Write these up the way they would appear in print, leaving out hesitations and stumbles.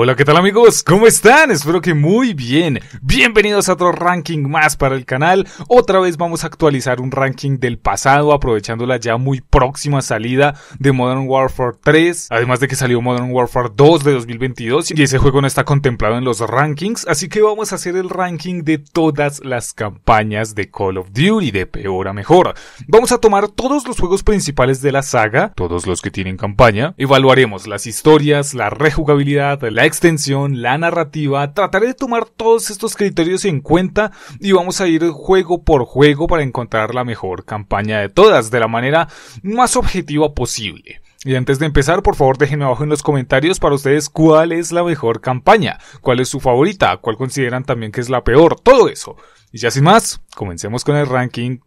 Hola, ¿qué tal amigos? ¿Cómo están? Espero que muy bien. Bienvenidos a otro ranking más para el canal. Otra vez vamos a actualizar un ranking del pasado, aprovechando la ya muy próxima salida de Modern Warfare 3. Además de que salió Modern Warfare 2 de 2022 y ese juego no está contemplado en los rankings. Así que vamos a hacer el ranking de todas las campañas de Call of Duty, de peor a mejor. Vamos a tomar todos los juegos principales de la saga, todos los que tienen campaña. Evaluaremos las historias, la rejugabilidad, la extensión, la narrativa. Trataré de tomar todos estos criterios en cuenta y vamos a ir juego por juego para encontrar la mejor campaña de todas de la manera más objetiva posible. Y antes de empezar, por favor déjenme abajo en los comentarios para ustedes cuál es la mejor campaña, cuál es su favorita, cuál consideran también que es la peor, todo eso. Y ya sin más, comencemos con el ranking.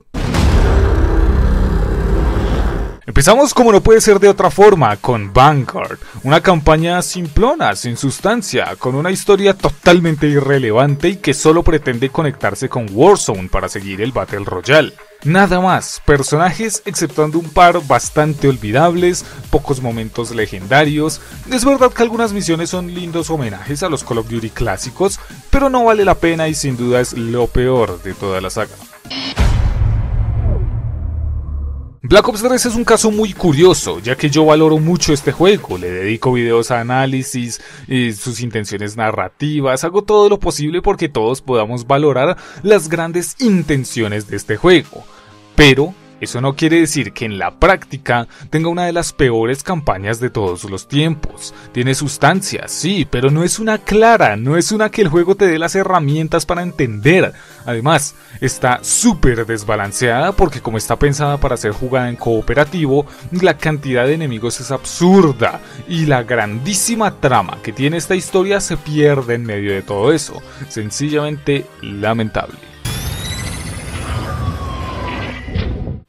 Empezamos, como no puede ser de otra forma, con Vanguard, una campaña simplona, sin sustancia, con una historia totalmente irrelevante y que solo pretende conectarse con Warzone para seguir el Battle Royale. Nada más, personajes exceptuando un par bastante olvidables, pocos momentos legendarios. Es verdad que algunas misiones son lindos homenajes a los Call of Duty clásicos, pero no vale la pena y sin duda es lo peor de toda la saga. Black Ops 3 es un caso muy curioso, ya que yo valoro mucho este juego, le dedico videos a análisis, sus intenciones narrativas, hago todo lo posible porque todos podamos valorar las grandes intenciones de este juego, pero eso no quiere decir que en la práctica tenga una de las peores campañas de todos los tiempos. Tiene sustancia, sí, pero no es una clara, no es una que el juego te dé las herramientas para entender. Además, está súper desbalanceada porque como está pensada para ser jugada en cooperativo, la cantidad de enemigos es absurda y la grandísima trama que tiene esta historia se pierde en medio de todo eso. Sencillamente lamentable.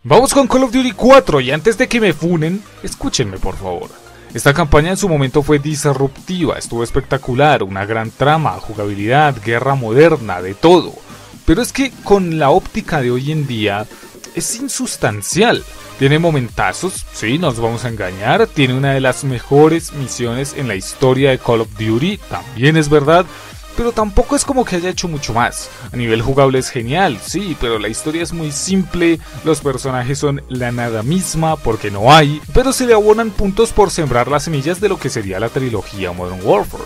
Vamos con Call of Duty 4 y antes de que me funen, escúchenme por favor. Esta campaña en su momento fue disruptiva, estuvo espectacular, una gran trama, jugabilidad, guerra moderna, de todo. Pero es que con la óptica de hoy en día es insustancial. Tiene momentazos, sí, nos vamos a engañar. Tiene una de las mejores misiones en la historia de Call of Duty, también es verdad. Pero tampoco es como que haya hecho mucho más. A nivel jugable es genial, sí, pero la historia es muy simple, los personajes son la nada misma porque no hay, pero se le abonan puntos por sembrar las semillas de lo que sería la trilogía Modern Warfare.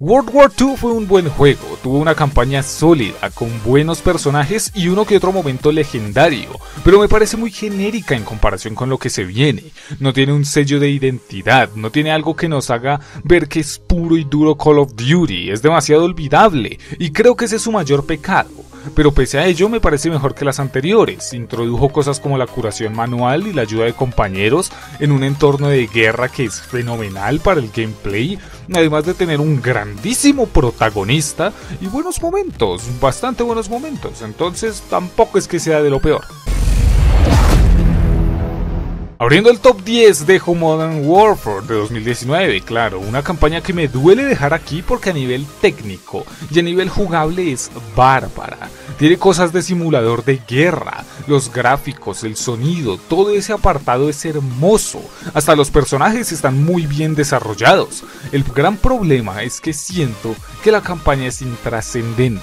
World War II fue un buen juego, tuvo una campaña sólida, con buenos personajes y uno que otro momento legendario, pero me parece muy genérica en comparación con lo que se viene. No tiene un sello de identidad, no tiene algo que nos haga ver que es puro y duro Call of Duty, es demasiado olvidable y creo que ese es su mayor pecado. Pero pese a ello me parece mejor que las anteriores, introdujo cosas como la curación manual y la ayuda de compañeros en un entorno de guerra que es fenomenal para el gameplay, además de tener un grandísimo protagonista y buenos momentos, bastante buenos momentos, entonces tampoco es que sea de lo peor. Abriendo el top 10 dejo Modern Warfare de 2019, claro, una campaña que me duele dejar aquí porque a nivel técnico y a nivel jugable es bárbara. Tiene cosas de simulador de guerra, los gráficos, el sonido, todo ese apartado es hermoso, hasta los personajes están muy bien desarrollados. El gran problema es que siento que la campaña es intrascendente,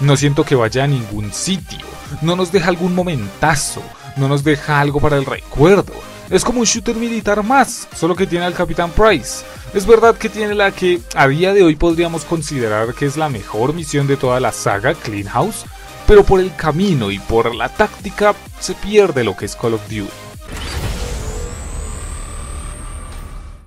no siento que vaya a ningún sitio, no nos deja algún momentazo, no nos deja algo para el recuerdo. Es como un shooter militar más, solo que tiene al Capitán Price. Es verdad que tiene la que a día de hoy podríamos considerar que es la mejor misión de toda la saga, Clean House, pero por el camino y por la táctica se pierde lo que es Call of Duty.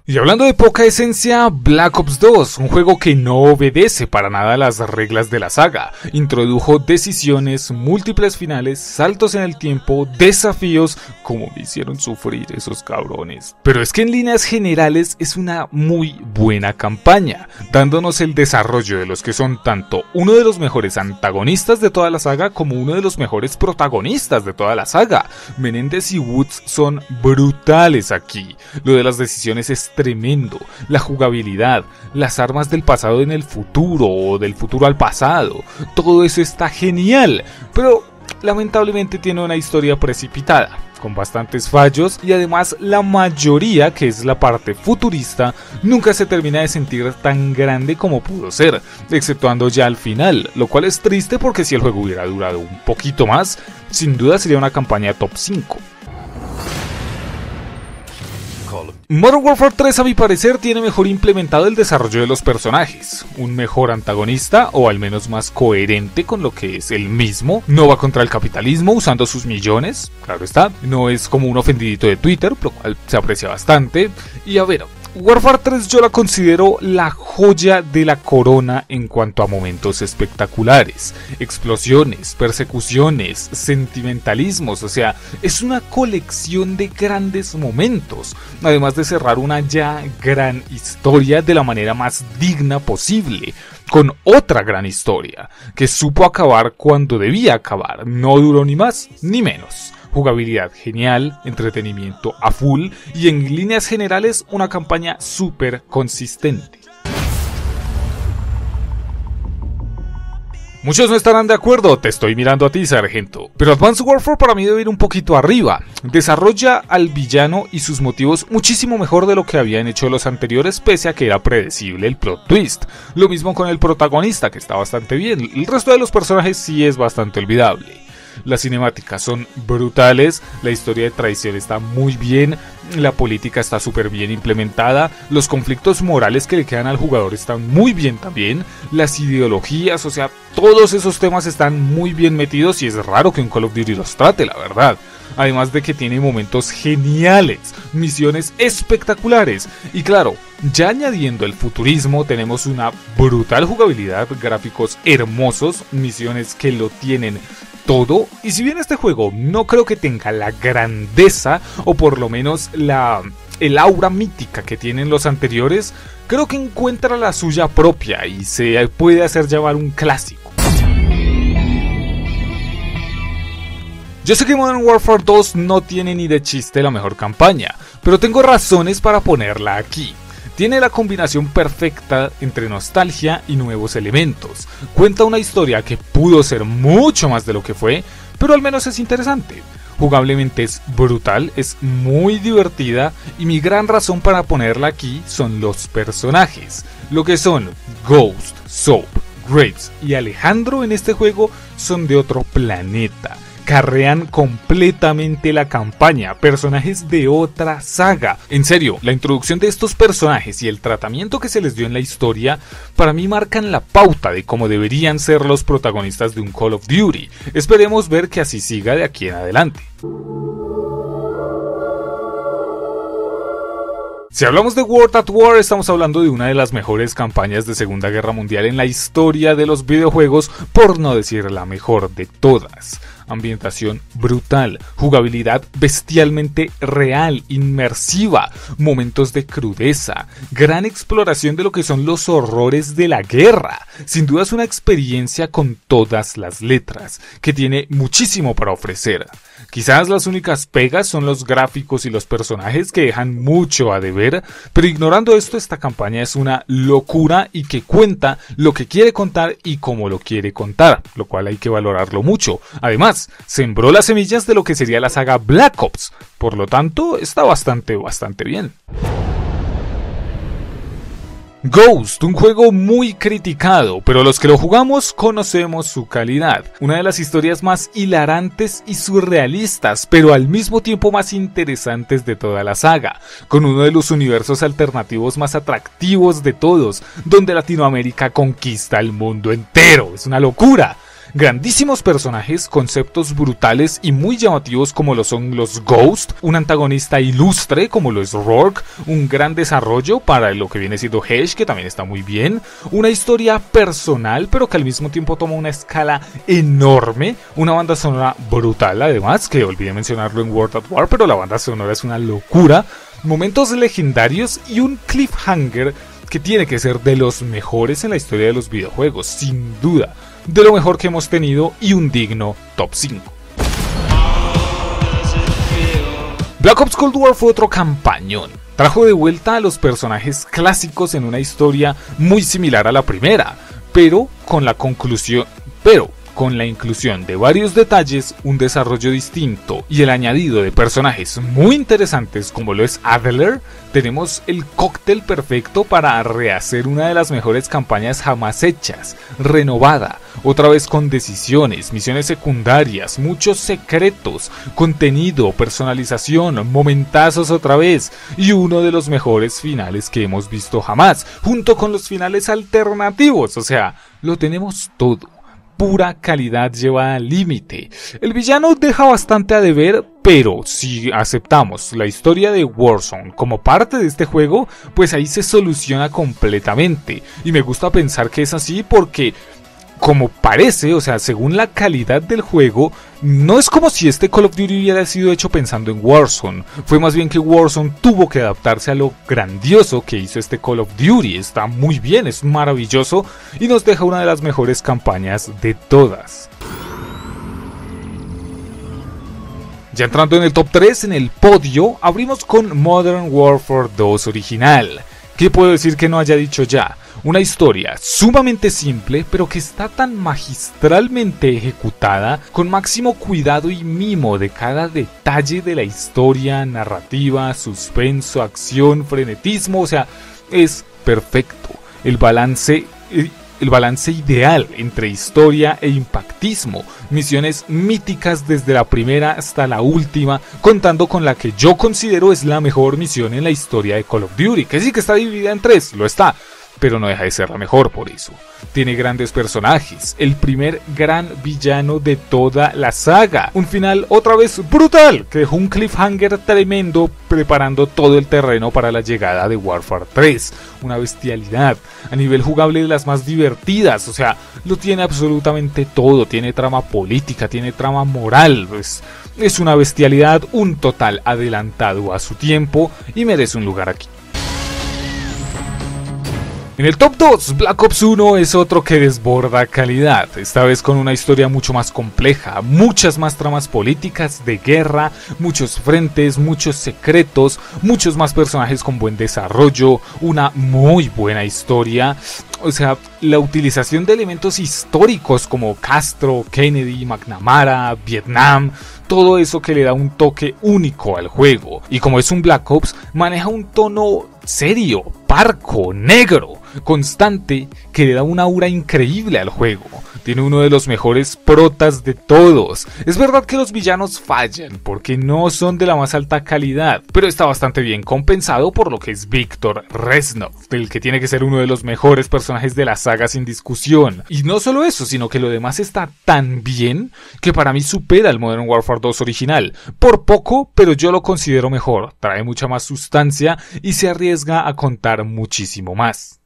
Y hablando de poca esencia, Black Ops 2, un juego que no obedece para nada las reglas de la saga. Introdujo decisiones, múltiples finales, saltos en el tiempo, desafíos, como me hicieron sufrir esos cabrones. Pero es que en líneas generales es una muy buena campaña, dándonos el desarrollo de los que son tanto uno de los mejores antagonistas de toda la saga como uno de los mejores protagonistas de toda la saga. Menéndez y Woods son brutales aquí, lo de las decisiones es tremendo, la jugabilidad, las armas del pasado en el futuro o del futuro al pasado, todo eso está genial, pero lamentablemente tiene una historia precipitada, con bastantes fallos, y además la mayoría, que es la parte futurista, nunca se termina de sentir tan grande como pudo ser, exceptuando ya al final, lo cual es triste porque si el juego hubiera durado un poquito más, sin duda sería una campaña top 5. Modern Warfare 3 a mi parecer tiene mejor implementado el desarrollo de los personajes, un mejor antagonista o al menos más coherente con lo que es el mismo, no va contra el capitalismo usando sus millones, claro está, no es como un ofendidito de Twitter, lo cual se aprecia bastante, y a ver, Warfare 3 yo la considero la joya de la corona en cuanto a momentos espectaculares, explosiones, persecuciones, sentimentalismos, o sea, es una colección de grandes momentos, además de cerrar una ya gran historia de la manera más digna posible, con otra gran historia, que supo acabar cuando debía acabar, no duró ni más ni menos. Jugabilidad genial, entretenimiento a full y en líneas generales una campaña súper consistente. Muchos no estarán de acuerdo, te estoy mirando a ti, sargento, pero Advanced Warfare para mí debe ir un poquito arriba. Desarrolla al villano y sus motivos muchísimo mejor de lo que habían hecho los anteriores, pese a que era predecible el plot twist. Lo mismo con el protagonista, que está bastante bien, el resto de los personajes sí es bastante olvidable. Las cinemáticas son brutales, la historia de traición está muy bien, la política está súper bien implementada, los conflictos morales que le quedan al jugador están muy bien también, las ideologías, o sea, todos esos temas están muy bien metidos y es raro que un Call of Duty los trate, la verdad. Además de que tiene momentos geniales, misiones espectaculares y claro, ya añadiendo el futurismo tenemos una brutal jugabilidad, gráficos hermosos, misiones que lo tienen todo, y si bien este juego no creo que tenga la grandeza o por lo menos el aura mítica que tienen los anteriores, creo que encuentra la suya propia y se puede hacer llamar un clásico. Yo sé que Modern Warfare 2 no tiene ni de chiste la mejor campaña, pero tengo razones para ponerla aquí. Tiene la combinación perfecta entre nostalgia y nuevos elementos. Cuenta una historia que pudo ser mucho más de lo que fue, pero al menos es interesante. Jugablemente es brutal, es muy divertida y mi gran razón para ponerla aquí son los personajes. Lo que son Ghost, Soap, Graves y Alejandro en este juego son de otro planeta. Carrean completamente la campaña, personajes de otra saga. En serio, la introducción de estos personajes y el tratamiento que se les dio en la historia, para mí marcan la pauta de cómo deberían ser los protagonistas de un Call of Duty. Esperemos ver que así siga de aquí en adelante. Si hablamos de World at War, estamos hablando de una de las mejores campañas de Segunda Guerra Mundial en la historia de los videojuegos, por no decir la mejor de todas. Ambientación brutal, jugabilidad bestialmente real, inmersiva, momentos de crudeza, gran exploración de lo que son los horrores de la guerra. Sin duda es una experiencia con todas las letras, que tiene muchísimo para ofrecer. Quizás las únicas pegas son los gráficos y los personajes que dejan mucho a deber, pero ignorando esto, esta campaña es una locura y que cuenta lo que quiere contar y cómo lo quiere contar, lo cual hay que valorarlo mucho. Además, sembró las semillas de lo que sería la saga Black Ops, por lo tanto está bastante bien. Ghost, un juego muy criticado, pero los que lo jugamos conocemos su calidad. Una de las historias más hilarantes y surrealistas, pero al mismo tiempo más interesantes de toda la saga, con uno de los universos alternativos más atractivos de todos, donde Latinoamérica conquista el mundo entero. Es una locura. Grandísimos personajes, conceptos brutales y muy llamativos como lo son los Ghost, un antagonista ilustre como lo es Rorke, un gran desarrollo para lo que viene siendo Hesh, que también está muy bien, una historia personal pero que al mismo tiempo toma una escala enorme, una banda sonora brutal además, que olvidé mencionarlo en World at War, pero la banda sonora es una locura, momentos legendarios y un cliffhanger que tiene que ser de los mejores en la historia de los videojuegos, sin duda. De lo mejor que hemos tenido y un digno top 5. Black Ops Cold War fue otro campañón. Trajo de vuelta a los personajes clásicos en una historia muy similar a la primera, pero con la conclusión... Pero con la inclusión de varios detalles, un desarrollo distinto y el añadido de personajes muy interesantes como lo es Adler, tenemos el cóctel perfecto para rehacer una de las mejores campañas jamás hechas, renovada, otra vez con decisiones, misiones secundarias, muchos secretos, contenido, personalización, momentazos otra vez y uno de los mejores finales que hemos visto jamás, junto con los finales alternativos, o sea, lo tenemos todo. Pura calidad llevada al límite. El villano deja bastante a deber, pero si aceptamos la historia de Warzone como parte de este juego, pues ahí se soluciona completamente. Y me gusta pensar que es así porque, como parece, o sea, según la calidad del juego, no es como si este Call of Duty hubiera sido hecho pensando en Warzone. Fue más bien que Warzone tuvo que adaptarse a lo grandioso que hizo este Call of Duty. Está muy bien, es maravilloso y nos deja una de las mejores campañas de todas. Ya entrando en el top 3, en el podio, abrimos con Modern Warfare 2 original. ¿Qué puedo decir que no haya dicho ya? Una historia sumamente simple, pero que está tan magistralmente ejecutada, con máximo cuidado y mimo de cada detalle de la historia, narrativa, suspenso, acción, frenetismo, o sea, es perfecto. El balance ideal entre historia e impactismo, misiones míticas desde la primera hasta la última, contando con la que yo considero es la mejor misión en la historia de Call of Duty, que sí que está dividida en tres, lo está, pero no deja de ser la mejor por eso. Tiene grandes personajes, el primer gran villano de toda la saga, un final otra vez brutal, que dejó un cliffhanger tremendo preparando todo el terreno para la llegada de Warfare 3, una bestialidad, a nivel jugable de las más divertidas, o sea, lo tiene absolutamente todo, tiene trama política, tiene trama moral, pues, es una bestialidad, un total adelantado a su tiempo y merece un lugar aquí. En el top 2, Black Ops 1 es otro que desborda calidad, esta vez con una historia mucho más compleja, muchas más tramas políticas de guerra, muchos frentes, muchos secretos, muchos más personajes con buen desarrollo, una muy buena historia, o sea, la utilización de elementos históricos como Castro, Kennedy, McNamara, Vietnam, todo eso que le da un toque único al juego. Y como es un Black Ops, maneja un tono serio, parco, negro, constante, que le da una aura increíble al juego. Tiene uno de los mejores protas de todos. Es verdad que los villanos fallan porque no son de la más alta calidad, pero está bastante bien compensado por lo que es Víctor Reznov, el que tiene que ser uno de los mejores personajes de la saga sin discusión. Y no solo eso, sino que lo demás está tan bien que para mí supera al Modern Warfare 2 original. Por poco, pero yo lo considero mejor. Trae mucha más sustancia y se arriesga a contar muchísimo más.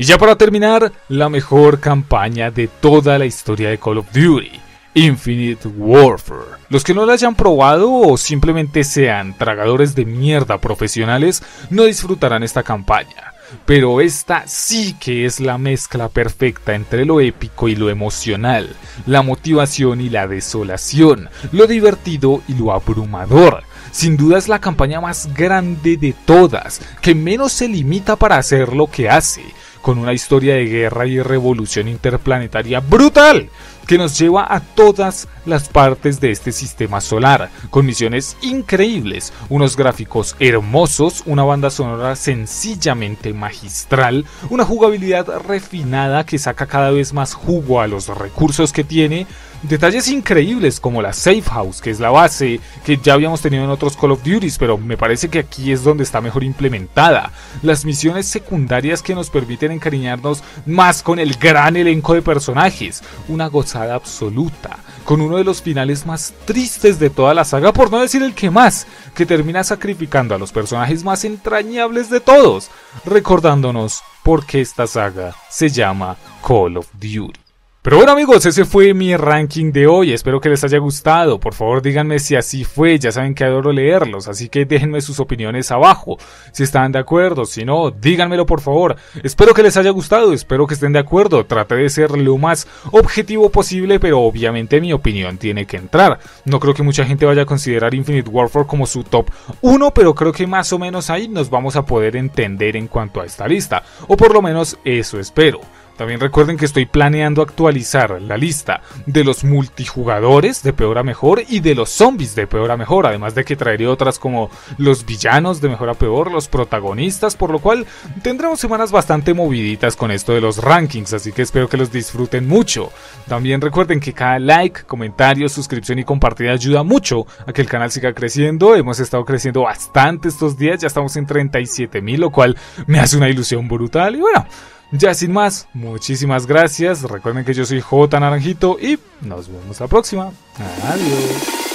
Y ya para terminar, la mejor campaña de toda la historia de Call of Duty, Infinite Warfare. Los que no la hayan probado o simplemente sean tragadores de mierda profesionales no disfrutarán esta campaña. Pero esta sí que es la mezcla perfecta entre lo épico y lo emocional, la motivación y la desolación, lo divertido y lo abrumador. Sin duda es la campaña más grande de todas, que menos se limita para hacer lo que hace, con una historia de guerra y revolución interplanetaria brutal, que nos lleva a todas las partes de este sistema solar, con misiones increíbles, unos gráficos hermosos, una banda sonora sencillamente magistral, una jugabilidad refinada que saca cada vez más jugo a los recursos que tiene, detalles increíbles como la Safe House, que es la base que ya habíamos tenido en otros Call of Duty, pero me parece que aquí es donde está mejor implementada, las misiones secundarias que nos permiten encariñarnos más con el gran elenco de personajes, una gozada absoluta, con uno de los finales más tristes de toda la saga, por no decir el que más, que termina sacrificando a los personajes más entrañables de todos, recordándonos por qué esta saga se llama Call of Duty. Pero bueno amigos, ese fue mi ranking de hoy, espero que les haya gustado, por favor díganme si así fue, ya saben que adoro leerlos, así que déjenme sus opiniones abajo, si están de acuerdo, si no, díganmelo por favor, espero que les haya gustado, espero que estén de acuerdo, traté de ser lo más objetivo posible, pero obviamente mi opinión tiene que entrar, no creo que mucha gente vaya a considerar Infinite Warfare como su top 1, pero creo que más o menos ahí nos vamos a poder entender en cuanto a esta lista, o por lo menos eso espero. También recuerden que estoy planeando actualizar la lista de los multijugadores de peor a mejor y de los zombies de peor a mejor, además de que traeré otras como los villanos de mejor a peor, los protagonistas, por lo cual tendremos semanas bastante moviditas con esto de los rankings, así que espero que los disfruten mucho. También recuerden que cada like, comentario, suscripción y compartida ayuda mucho a que el canal siga creciendo. Hemos estado creciendo bastante estos días, ya estamos en 37.000, lo cual me hace una ilusión brutal y bueno... Ya sin más, muchísimas gracias, recuerden que yo soy Jota Naranjito y nos vemos la próxima, adiós.